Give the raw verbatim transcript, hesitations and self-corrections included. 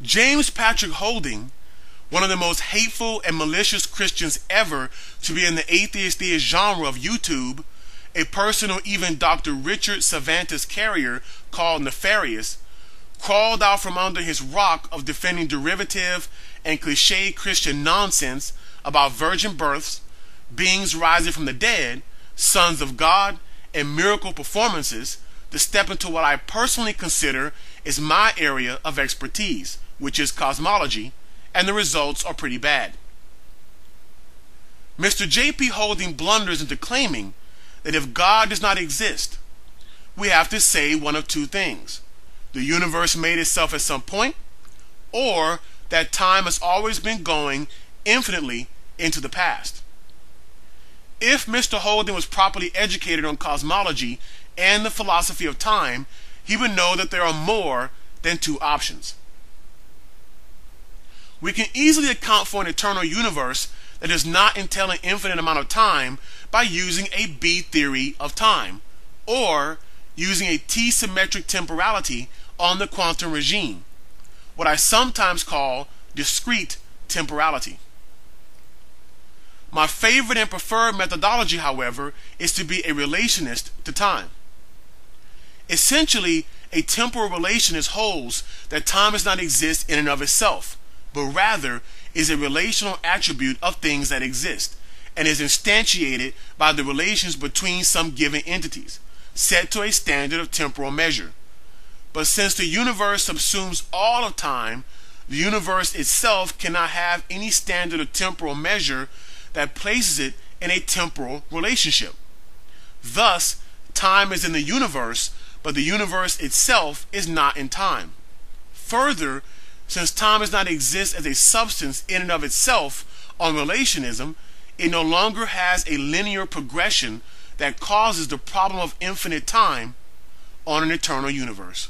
James Patrick Holding, one of the most hateful and malicious Christians ever to be in the atheist theist genre of YouTube, a person or even Doctor Richard Savanta's Carrier, called Nefarious, crawled out from under his rock of defending derivative and cliché Christian nonsense about virgin births, beings rising from the dead, sons of God, and miracle performances, to step into what I personally consider is my area of expertise, which is cosmology, and the results are pretty bad. Mister J P Holding blunders into claiming that if God does not exist, we have to say one of two things: the universe made itself at some point, or that time has always been going infinitely into the past. If Mister Holding was properly educated on cosmology and the philosophy of time, he would know that there are more than two options. We can easily account for an eternal universe that does not entail an infinite amount of time by using a B-theory of time, or using a t-symmetric temporality on the quantum regime, what I sometimes call discrete temporality. My favorite and preferred methodology, however, is to be a relationist to time. Essentially, a temporal relationist holds that time does not exist in and of itself, but rather is a relational attribute of things that exist, and is instantiated by the relations between some given entities, set to a standard of temporal measure. But since the universe subsumes all of time, the universe itself cannot have any standard of temporal measure that places it in a temporal relationship. Thus, time is in the universe, but the universe itself is not in time. Further, since time does not exist as a substance in and of itself on relationism, it no longer has a linear progression that causes the problem of infinite time on an eternal universe.